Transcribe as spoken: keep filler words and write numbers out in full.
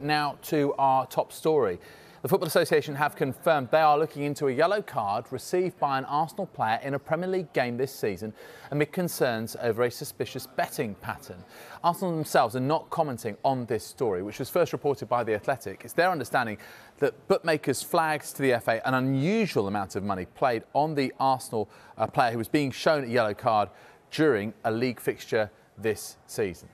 Now to our top story. The Football Association have confirmed they are looking into a yellow card received by an Arsenal player in a Premier League game this season amid concerns over a suspicious betting pattern. Arsenal themselves are not commenting on this story, which was first reported by The Athletic. It's their understanding that bookmakers flagged to the F A an unusual amount of money played on the Arsenal uh, player who was being shown a yellow card during a league fixture this season.